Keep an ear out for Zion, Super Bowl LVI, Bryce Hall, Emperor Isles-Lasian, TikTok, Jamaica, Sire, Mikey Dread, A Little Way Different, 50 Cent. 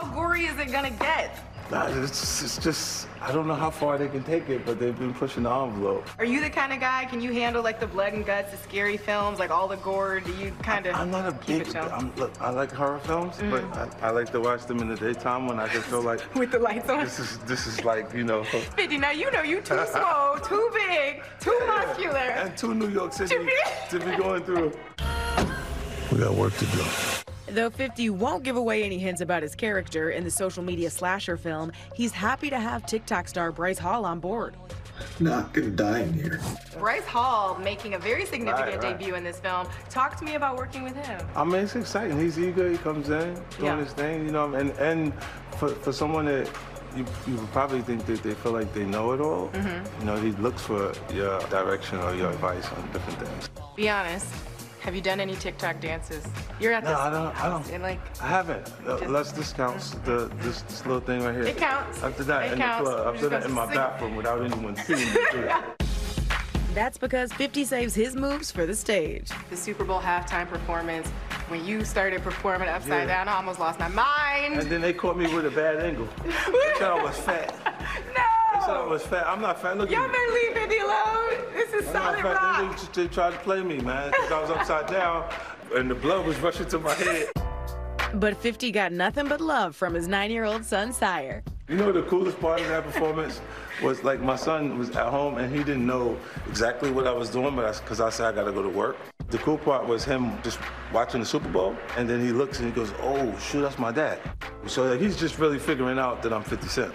how gory is it gonna get? Nah, it's just, I don't know how far they can take it, but they've been pushing the envelope. Are you the kind of guy, can you handle like the blood and guts, the scary films, like all the gore? Do you kind of I'm not a big, look, I like horror films, but I like to watch them in the daytime when I just feel like. With the lights on? This is like, you know. 50, now you know you too small, too big, too muscular. And too New York City to be going through. We got work to do. Though 50 won't give away any hints about his character in the social media slasher film, he's happy to have TikTok star Bryce Hall on board. Not gonna die in here. Bryce Hall making a very significant debut in this film. Talk to me about working with him. I mean, it's exciting. He's eager. He comes in, doing his thing, you know. And for someone that you would probably think that they feel like they know it all, you know, he looks for your direction or your advice on different things. Be honest. Have you done any TikTok dances? You're at this house and like I haven't. Unless this counts, this little thing right here. It counts. After that, it in counts. The club. I've done it in my bathroom without anyone seeing me do it. That's because 50 saves his moves for the stage. The Super Bowl halftime performance, when you started performing upside down, I almost lost my mind. And then they caught me with a bad angle. They thought I was fat. No. They thought I was fat. I'm not fat. Look at me. Y'all better leave 50 alone. This is solid rock. They tried to play me, man, because I was upside down and the blood was rushing to my head. But 50 got nothing but love from his 9-year-old son, Sire. You know, the coolest part of that performance was like my son was at home and he didn't know exactly what I was doing, but because I said I gotta go to work. The cool part was him just watching the Super Bowl and then he looks and he goes, oh, shoot, that's my dad. So like, he's just really figuring out that I'm 50 Cent.